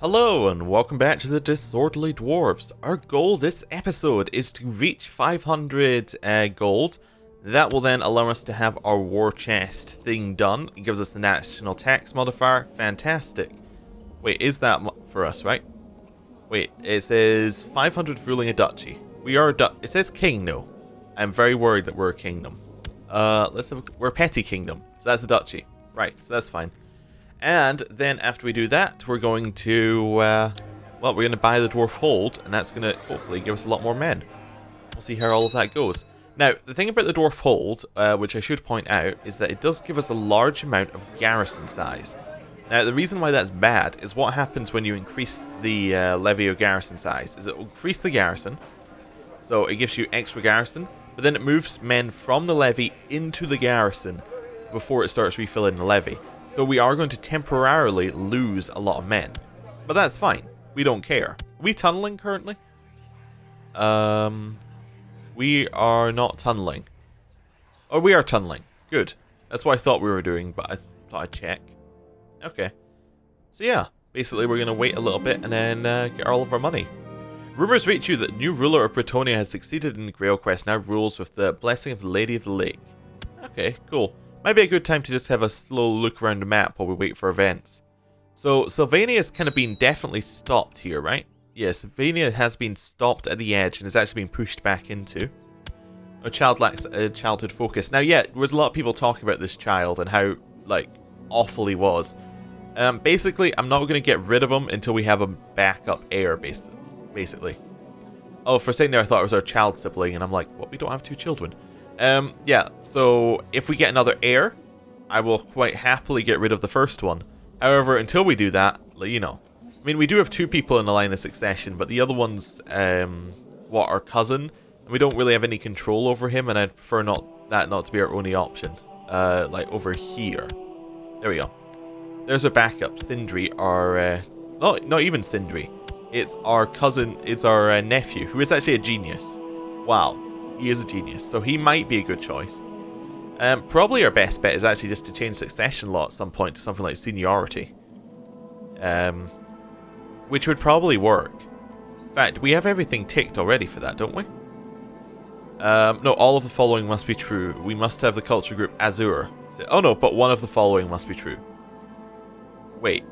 Hello and welcome back to the Disorderly Dwarves. Our goal this episode is to reach 500 gold. That will then allow us to have our war chest thing done. It gives us the national tax modifier. Fantastic. Wait, is that for us, right? Wait, it says 500 ruling a duchy. We are a duchy. It says king though. I'm very worried that we're a kingdom. Let's have we're a petty kingdom. So that's a duchy. Right, so that's fine. And then after we do that, we're going to, well, we're going to buy the Dwarf Hold, and that's going to hopefully give us a lot more men. We'll see how all of that goes. Now, the thing about the Dwarf Hold, which I should point out, is that it does give us a large amount of garrison size. Now, the reason why that's bad is what happens when you increase the levy of garrison size, is it will increase the garrison, so it gives you extra garrison, but then it moves men from the levy into the garrison before it starts refilling the levy. So we are going to temporarily lose a lot of men. But that's fine. We don't care. Are we tunneling currently? We are not tunneling. Oh, we are tunneling. Good. That's what I thought we were doing, but I thought I'd check. Okay. So yeah, basically we're going to wait a little bit and then get all of our money. Rumours reach you that the new ruler of Bretonnia has succeeded in the Grail Quest, now rules with the blessing of the Lady of the Lake. Okay, cool. Might be a good time to just have a slow look around the map while we wait for events. So, Sylvania's kind of been definitely stopped here, right? Yeah, Sylvania has been stopped at the edge and has actually been pushed back into. A child lacks a childhood focus. Now, yeah, there was a lot of people talking about this child and how, like, awful he was. Basically, I'm not going to get rid of him until we have a backup heir, basically. Oh, for a second there, I thought it was our child sibling, and I'm like, what? We don't have two children. Yeah, so if we get another heir, I will quite happily get rid of the first one. However, until we do that, you know. I mean, we do have two people in the line of succession, but the other one's, what, our cousin? And we don't really have any control over him, and I'd prefer not to be our only option. Like, over here. There we go. There's our backup, Sindri, our, not even Sindri. It's our cousin, it's our nephew, who is actually a genius. Wow. He is a genius, so he might be a good choice. Probably our best bet is actually just to change succession law at some point to something like seniority. Which would probably work. In fact, we have everything ticked already for that, don't we? No, all of the following must be true. We must have the culture group Azura. So, oh no, but one of the following must be true. Wait.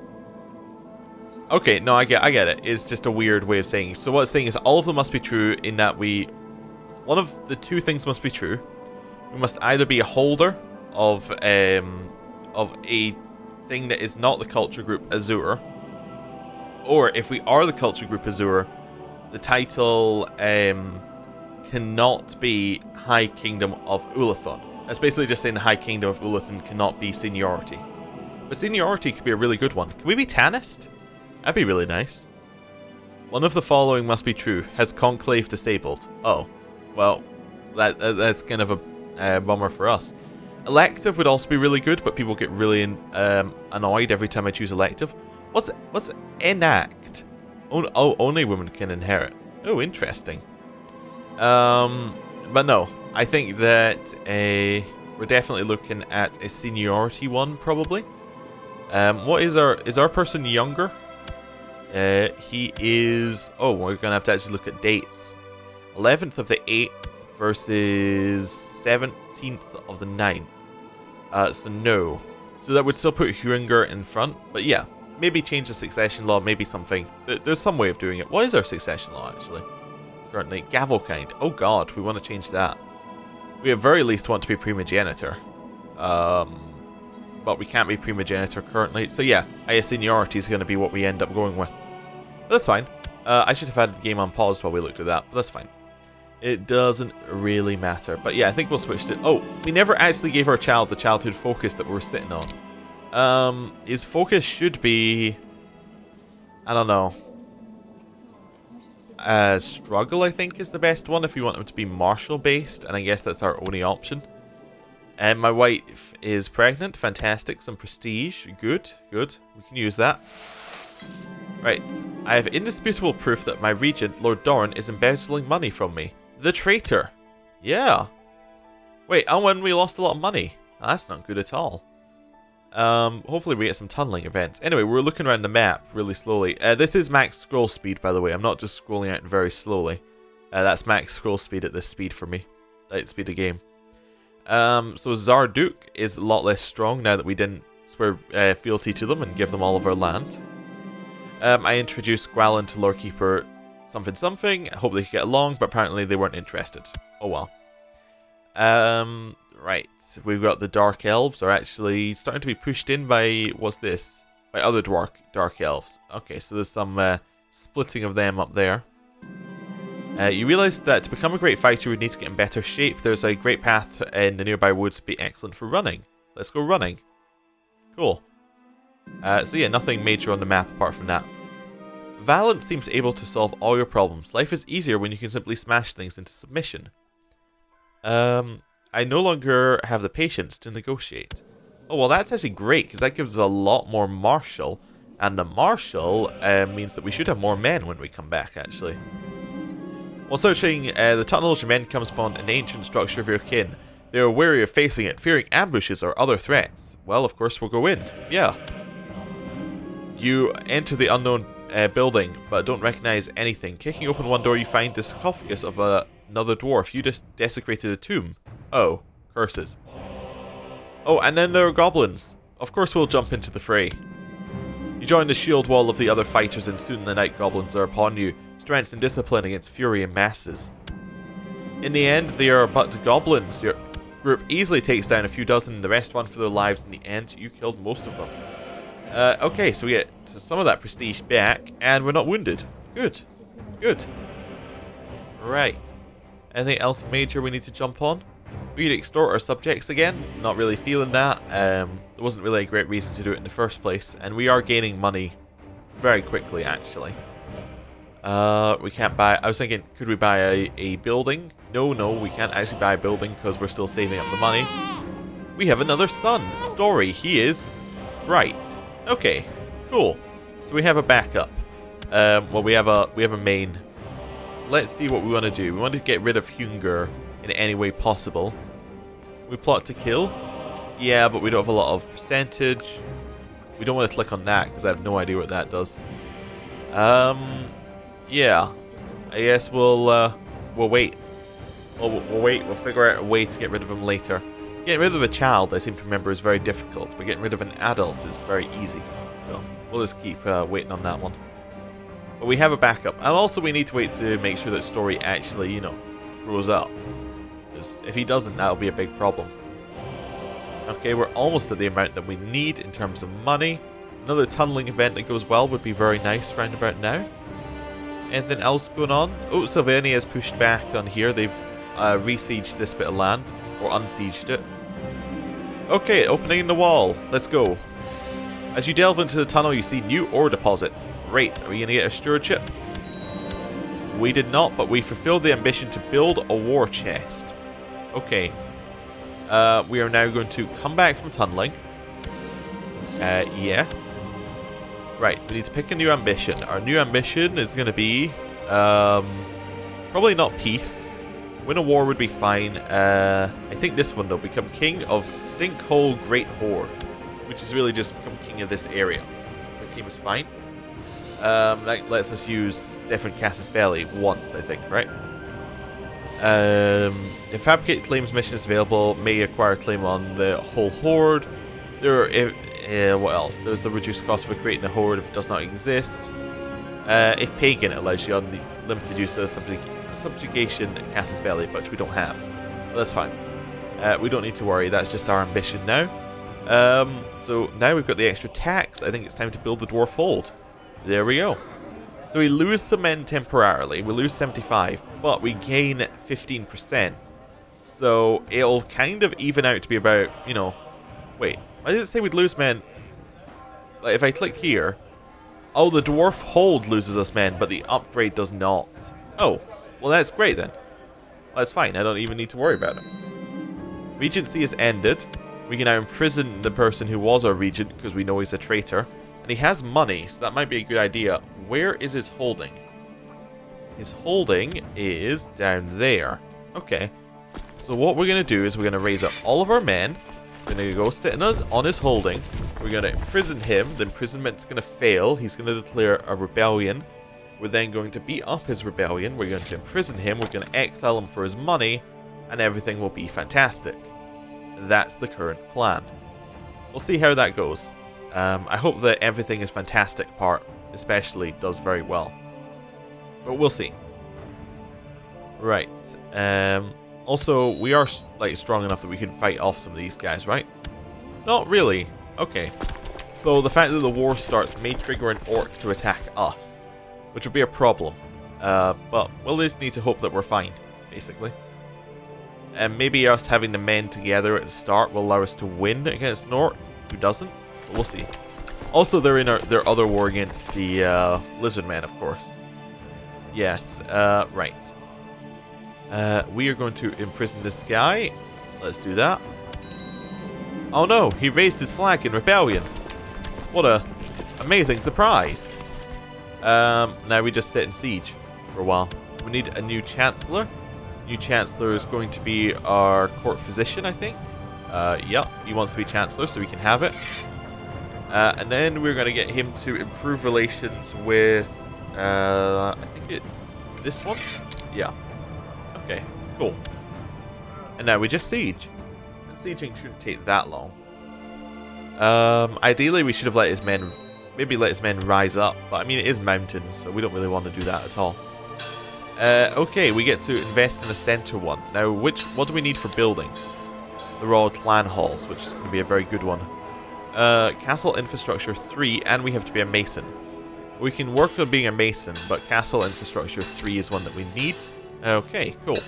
Okay, no, I get it. It's just a weird way of saying it. So what it's saying is all of them must be true in that we... One of the two things must be true. We must either be a holder of a thing that is not the culture group Azura, or if we are the culture group Azura, the title cannot be High Kingdom of Ulathon. That's basically just saying the High Kingdom of Ulathon cannot be seniority. But seniority could be a really good one. Can we be Tanist? That'd be really nice. One of the following must be true. Has Conclave disabled? Oh. Well, that's kind of a bummer for us. Elective would also be really good, but people get really annoyed every time I choose elective. What's enact? Oh, only women can inherit. Oh, interesting. But no, I think that we're definitely looking at a seniority one probably. What is our person younger? He is. Oh, we're gonna have to actually look at dates. 11th of the 8th versus 17th of the 9th. So no. So that would still put Huringer in front. But yeah, maybe change the succession law, maybe something. There's some way of doing it. What is our succession law, actually? Currently, Gavelkind. Oh god, we want to change that. We at very least want to be primogenitor. But we can't be primogenitor currently. So yeah, I guess seniority is going to be what we end up going with. But that's fine. I should have had the game on pause while we looked at that, but that's fine. It doesn't really matter. But yeah, I think we'll switch to... Oh, we never actually gave our child the childhood focus that we were sitting on. His focus should be... I don't know. Struggle, I think, is the best one if we want him to be martial-based. And I guess that's our only option. And my wife is pregnant. Fantastic. Some prestige. Good, good. We can use that. Right. I have indisputable proof that my regent, Lord Doran, is embezzling money from me. The traitor. Yeah. Wait, oh, and we lost a lot of money. That's not good at all. Hopefully we get some tunneling events. Anyway, we're looking around the map really slowly. This is max scroll speed, by the way. I'm not just scrolling out very slowly. That's max scroll speed at this speed for me. Light speed of game. So Zarduk is a lot less strong now that we didn't swear fealty to them and give them all of our land. I introduced Gwalen to Lorekeeper something. I hope they could get along, but apparently they weren't interested. Oh well. Right, we've got the Dark Elves are actually starting to be pushed in by, what's this? By other Dark Elves. Okay, so there's some splitting of them up there. You realise that to become a great fighter, you would need to get in better shape. There's a great path in the nearby woods to be excellent for running. Let's go running. Cool. So yeah, nothing major on the map apart from that. Valence seems able to solve all your problems. Life is easier when you can simply smash things into submission. I no longer have the patience to negotiate. Oh, well, that's actually great, because that gives us a lot more martial. And the martial means that we should have more men when we come back, actually. While searching the tunnels, your men comes upon an ancient structure of your kin. They are wary of facing it, fearing ambushes or other threats. Well, of course, we'll go in. Yeah. You enter the unknown building, but don't recognize anything. Kicking open one door, you find the sarcophagus of another dwarf. You just desecrated a tomb. Oh, curses. Oh, and then there are goblins. Of course, we'll jump into the fray. You join the shield wall of the other fighters, and soon the night goblins are upon you. Strength and discipline against fury and masses. In the end, they are but goblins. Your group easily takes down a few dozen, the rest run for their lives. In the end, you killed most of them. Okay, so we get some of that prestige back, and we're not wounded. Good. Good. Right. Anything else major we need to jump on? We could extort our subjects again. Not really feeling that. There wasn't really a great reason to do it in the first place, and we are gaining money very quickly, actually. We can't buy... I was thinking, could we buy a building? No, we can't actually buy a building because we're still saving up the money. We have another son. Story, he is bright. Okay, cool. So we have a backup. Well, we have a main. Let's see what we want to do. We want to get rid of Huringer in any way possible. We plot to kill. Yeah, but we don't have a lot of percentage. We don't want to click on that because I have no idea what that does. Yeah, I guess we'll wait. We'll wait. We'll figure out a way to get rid of him later. Getting rid of a child, I seem to remember, is very difficult, but getting rid of an adult is very easy. So we'll just keep waiting on that one. But we have a backup, and also we need to wait to make sure that Story actually, you know, grows up. Because if he doesn't, that'll be a big problem. Okay, we're almost at the amount that we need in terms of money. Another tunneling event that goes well would be very nice round about now. Anything else going on? Oh, Sylvania has pushed back on here. They've re-sieged this bit of land. Or unsieged it. Okay, opening in the wall. Let's go. As you delve into the tunnel, you see new ore deposits. Great. Are we going to get a stewardship? We did not, but we fulfilled the ambition to build a war chest. Okay. We are now going to come back from tunneling. Yes. Right, we need to pick a new ambition. Our new ambition is going to be probably not peace. Win a war would be fine. I think this one, though. Become king of Stinkhole Great Horde, which is really just become king of this area. That seems fine. That lets us use different Casus Belli once, I think, right? If Fabricate Claims mission is available, may acquire claim on the whole horde. There are... what else? There's a reduced cost for creating a horde if it does not exist. If Pagan, it allows you on the limited use of the subjugation Casus Belli, which we don't have. But that's fine. We don't need to worry. That's just our ambition now. So now we've got the extra tax. I think it's time to build the Dwarf Hold. There we go. So we lose some men temporarily. We lose 75, but we gain 15%. So it'll kind of even out to be about, you know... Wait. I didn't say we'd lose men. Like, if I click here... Oh, the Dwarf Hold loses us men, but the upgrade does not. Oh, well that's great then. That's fine, I don't even need to worry about it. Regency is ended. We can now imprison the person who was our regent, because we know he's a traitor. And he has money, so that might be a good idea. Where is his holding? His holding is down there. Okay. So what we're going to do is we're going to raise up all of our men... We're going to go sit on his holding. We're going to imprison him. The imprisonment's going to fail. He's going to declare a rebellion. We're then going to beat up his rebellion. We're going to imprison him. We're going to exile him for his money. And everything will be fantastic. That's the current plan. We'll see how that goes. I hope that everything is fantastic part especially does very well. But we'll see. Right. Also, we are like strong enough that we can fight off some of these guys, right? Not really. Okay. So the fact that the war starts may trigger an orc to attack us, which would be a problem. But we'll just need to hope that we're fine, basically. And maybe us having the men together at the start will allow us to win against Nort, who doesn't. But we'll see. Also, they're in their other war against the Lizardmen, of course. Yes, right. We are going to imprison this guy. Let's do that. Oh no, he raised his flag in rebellion. What a amazing surprise. Now we just sit in siege for a while. We need a new chancellor. New chancellor is going to be our court physician, I think. Yep, he wants to be chancellor, so we can have it. And then we're going to get him to improve relations with... I think it's this one? Yeah. Okay, cool. And now we just siege. And sieging shouldn't take that long. Ideally, we should have let his men... Maybe let his men rise up. But, I mean, it is mountains, so we don't really want to do that at all. Okay, we get to invest in a center one. Now, what do we need for building? The Royal Clan Halls, which is going to be a very good one. Castle Infrastructure 3, and we have to be a Mason. We can work on being a Mason, but Castle Infrastructure 3 is one that we need. Okay, cool.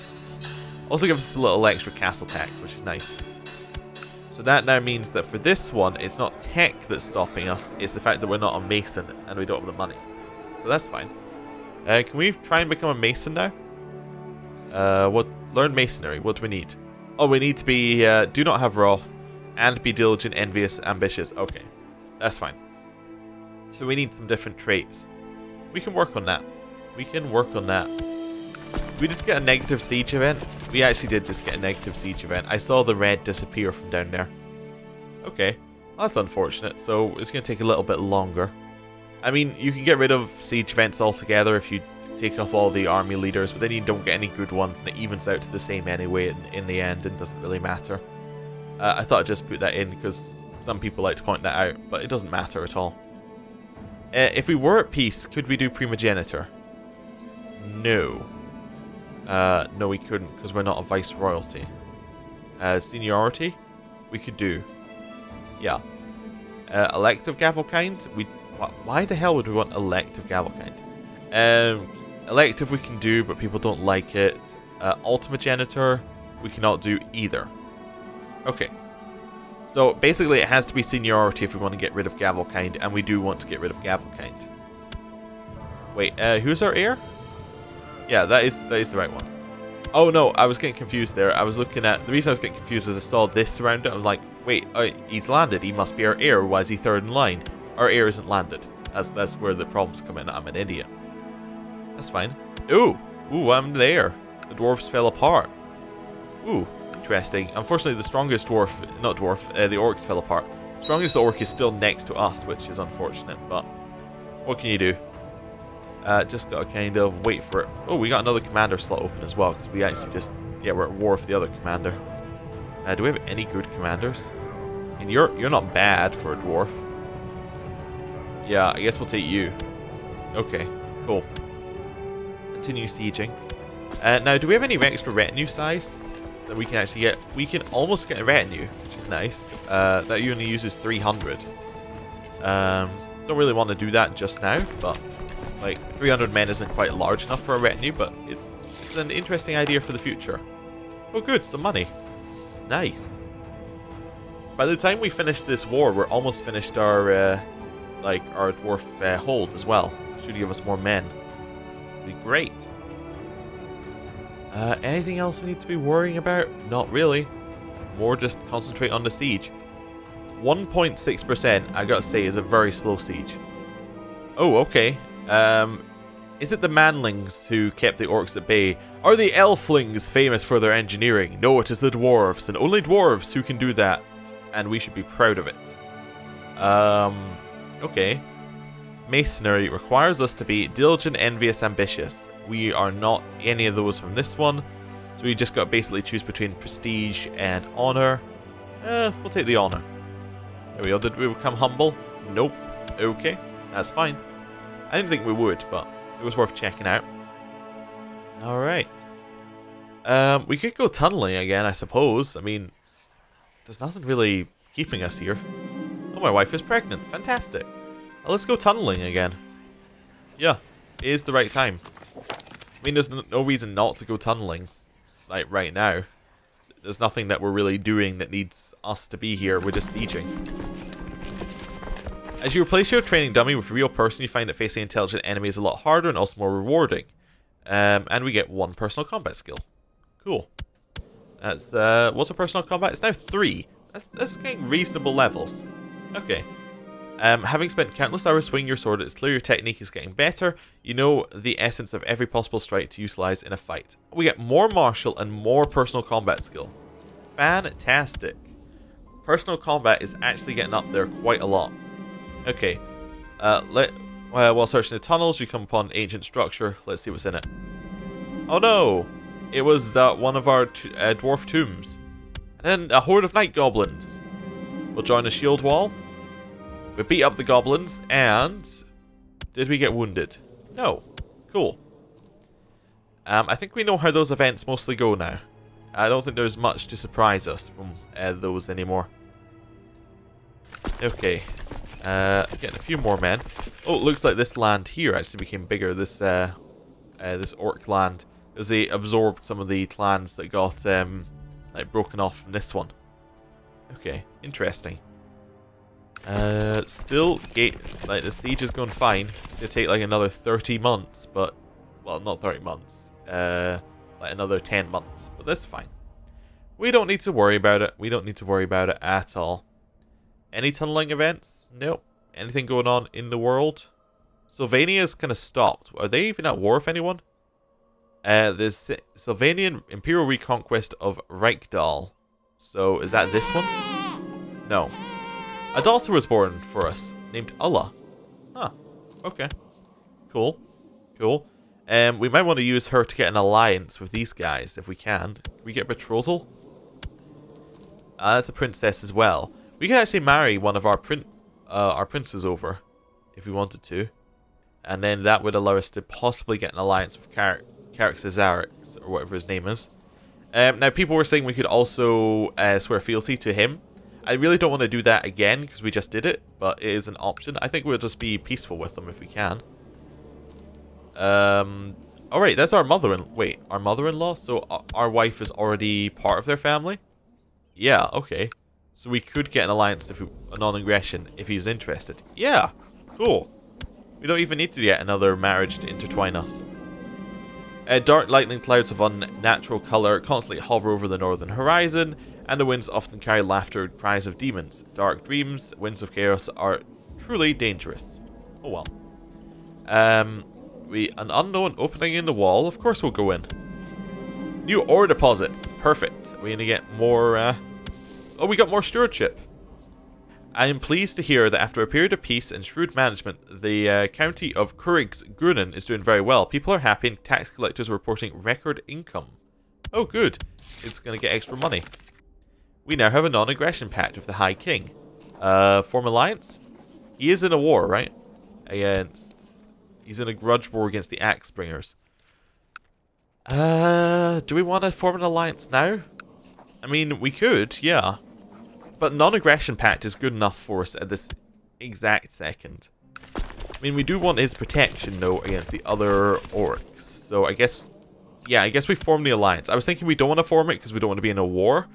Also gives us a little extra castle tax, which is nice. So that now means that for this one, it's not tech that's stopping us, it's the fact that we're not a Mason and we don't have the money. So that's fine. Can we try and become a Mason now? Learn Masonry. What do we need? Oh, we need to be... do not have wrath. And be diligent, envious, ambitious. Okay. That's fine. So we need some different traits. We can work on that. We can work on that. We just get a negative siege event. We actually did just get a negative siege event. I saw the red disappear from down there. Okay. That's unfortunate. So it's going to take a little bit longer. I mean, you can get rid of siege events altogether if you take off all the army leaders, but then you don't get any good ones, and it evens out to the same anyway in the end, and doesn't really matter. I thought I'd just put that in because some people like to point that out, but it doesn't matter at all. If we were at peace, could we do primogeniture? No. No, we couldn't because we're not a viceroyalty. Seniority? We could do. Yeah. Elective Gavelkind? Why the hell would we want Elective Gavelkind? Elective we can do, but people don't like it. Ultimogenitor, we cannot do either. Okay. So, basically it has to be seniority if we want to get rid of Gavelkind, and we do want to get rid of Gavelkind. Wait, who's our heir? Yeah, that is the right one. Oh no, I was getting confused there. I was looking at... The reason I was getting confused is I saw this around it. I'm like, wait, he's landed. He must be our heir. Why is he third in line? Our heir isn't landed. That's where the problems come in. I'm an idiot. That's fine. Ooh, I'm there. The dwarves fell apart. Ooh, interesting. Unfortunately, the strongest dwarf... Not dwarf, the orcs fell apart. Strongest orc is still next to us, which is unfortunate, but... What can you do? Just gotta kind of wait for it. Oh, we got another commander slot open as well, because we actually just... Yeah, we're at war with the other commander. Do we have any good commanders? And you're not bad for a dwarf. Yeah, I guess we'll take you. Okay, cool. Continue sieging. Now, do we have any extra retinue size that we can actually get? We can almost get a retinue, which is nice. That only uses 300. Don't really want to do that just now, but like 300 men isn't quite large enough for a retinue, but it's an interesting idea for the future. Oh, good, some money. Nice. By the time we finish this war, we're almost finished our... like our dwarf hold as well. Should give us more men. Be great. Anything else we need to be worrying about? Not really. More just concentrate on the siege. 1.6%, I gotta say, is a very slow siege. Oh, okay. Is it the manlings who kept the orcs at bay? Are the elflings famous for their engineering? No, it is the dwarves, and only dwarves who can do that. and we should be proud of it. Okay. Masonry requires us to be diligent, envious, ambitious. We are not any of those from this one, so we just got to basically choose between prestige and honor. We'll take the honor. There we go. Did we become humble? Nope. Okay, that's fine. I didn't think we would, but it was worth checking out. Alright. We could go tunneling again, I suppose. I mean, there's nothing really keeping us here. Oh, my wife is pregnant. Fantastic. Well, let's go tunneling again. Yeah, it is the right time. I mean, there's no reason not to go tunneling, like, right now. There's nothing that we're really doing that needs us to be here. We're just sieging. As you replace your training dummy with a real person, you find that facing intelligent enemies is a lot harder and also more rewarding. And we get one personal combat skill. Cool. That's, what's a personal combat? It's now 3. That's getting reasonable levels. Okay. Having spent countless hours swinging your sword, it's clear your technique is getting better. You know the essence of every possible strike to utilize in a fight. We get more martial and more personal combat skill. Fantastic. Personal combat is actually getting up there quite a lot. Okay, while searching the tunnels, you come upon an ancient structure. Let's see what's in it. Oh no! It was that one of our dwarf tombs. And then a horde of night goblins. We'll join a shield wall. We beat up the goblins, and... did we get wounded? No. Cool. I think we know how those events mostly go now. I don't think there's much to surprise us from those anymore. Okay. Getting a few more men. Oh, it looks like this land here actually became bigger. This this orc land, as they absorbed some of the clans that got like broken off from this one. Okay, interesting. Still, like the siege is going fine. It'll take like another 30 months, but well, not 30 months. Like another 10 months, but that's fine. We don't need to worry about it. We don't need to worry about it at all. Any tunneling events? Nope. Anything going on in the world? Sylvania's kind of stopped. Are they even at war with anyone? There's Sylvanian Imperial Reconquest of Reichdahl. So, is that this one? No. A daughter was born for us, named Ulla. Huh. Okay. Cool. Cool. We might want to use her to get an alliance with these guys, if we can. Can we get a betrothal? That's a princess as well. We could actually marry one of our princes over, if we wanted to, and then that would allow us to possibly get an alliance with Zarix, or whatever his name is. Now, people were saying we could also swear fealty to him. I really don't want to do that again, because we just did it, but it is an option. I think we'll just be peaceful with them if we can. Alright, that's our mother-in-law. Wait, our mother-in-law? So our wife is already part of their family? Yeah, okay. So we could get an alliance, if a non-aggression, if he's interested. Yeah, cool. We don't even need to get another marriage to intertwine us. Dark lightning clouds of unnatural colour constantly hover over the northern horizon, and the winds often carry laughter and cries of demons. Dark dreams, winds of chaos are truly dangerous. Oh well. An unknown opening in the wall. Of course we'll go in. New ore deposits. Perfect. We're going to get more... Oh, we got more stewardship. I am pleased to hear that after a period of peace and shrewd management, the county of Krigsgrunn is doing very well. People are happy and tax collectors are reporting record income. Oh, good. It's going to get extra money. We now have a non-aggression pact with the High King. Form alliance? He is in a war, right? He's in a grudge war against the Axe Bringers. Do we want to form an alliance now? I mean, we could, yeah. But non-aggression pact is good enough for us at this exact second. I mean, we do want his protection, though, against the other orcs. So I guess... yeah, I guess we form the alliance. I was thinking we don't want to form it because we don't want to be in a war.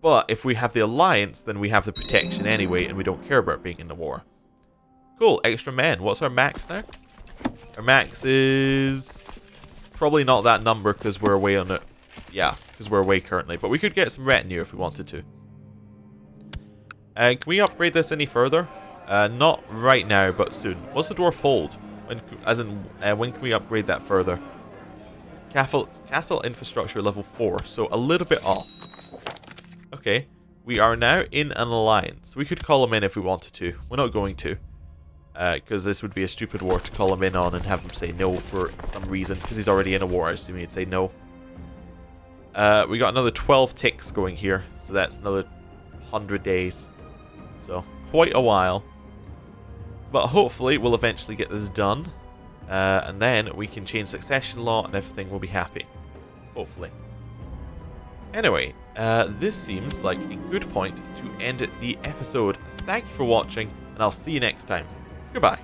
But if we have the alliance, then we have the protection anyway, and we don't care about being in the war. Cool, extra men. What's our max now? Our max is... probably not that number because we're away on it. Yeah, because we're away currently. But we could get some retinue if we wanted to. Can we upgrade this any further? Not right now, but soon. What's the dwarf hold? When can we upgrade that further? Castle infrastructure level 4, so a little bit off. Okay. We are now in an alliance. We could call him in if we wanted to. We're not going to. Because this would be a stupid war to call him in on and have him say no for some reason. Because he's already in a war, I assume he'd say no. We got another 12 ticks going here. So that's another 100 days. So quite a while. But hopefully we'll eventually get this done. And then we can change succession law and everything will be happy. Hopefully. Anyway, this seems like a good point to end the episode. Thank you for watching, and I'll see you next time. Goodbye.